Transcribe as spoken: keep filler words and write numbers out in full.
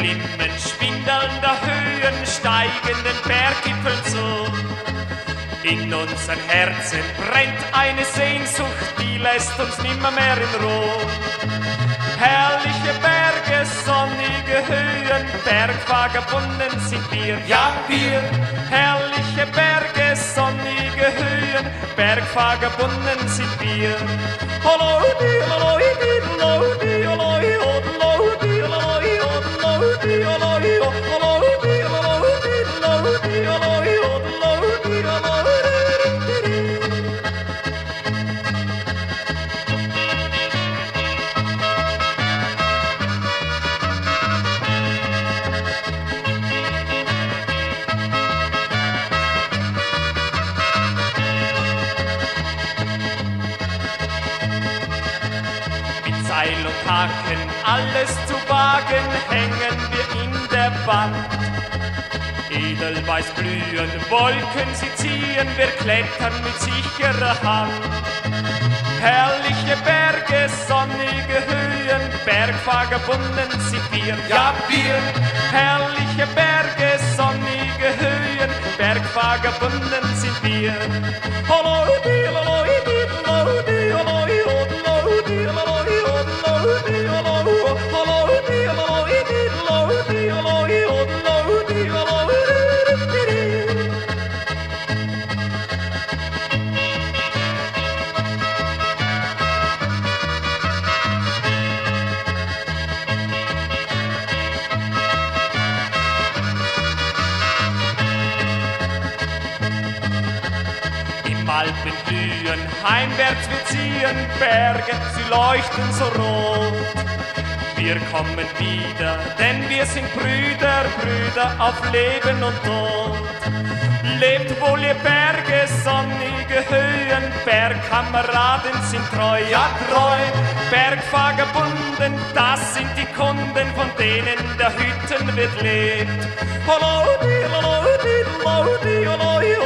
schlimmen, schwindelnder Höhen, steigenden Berggipfeln zu. In unseren Herzen brennt eine Sehnsucht, die lässt uns nimmermehr in Ruhe. Herrliche Berge, sonnige Höhen, Bergvagabunden sind wir, ja wir. Herrliche Berge, sonnige Höhen, Bergvagabunden sind wir. Olodi, olodi, olodi, olodi, olodi, olodi, olodi, olodi, olodi. Seil und Haken, alles zu wagen, hängen wir in der Wand. Edelweiß blühen, Wolken sie ziehen, wir klettern mit sicherer Hand. Herrliche Berge, sonnige Höhen, Bergvagabunden sind wir, ja wir. Herrliche Berge, sonnige Höhen, Bergvagabunden sind wir. Olodi, olodi, olodi, olodi, olodi, olodi. Alpenblühen, heimwärts wir ziehen, Berge, sie leuchten so rot. Wir kommen wieder, denn wir sind Brüder, Brüder auf Leben und Tod. Lebt wohl ihr Berge, sonnige Höhen, Bergkameraden sind treu, ja treu. Bergvagabunden, das sind die Kunden, von denen der Hütten wird lebt. Olodi, olodi, olodi, olodi.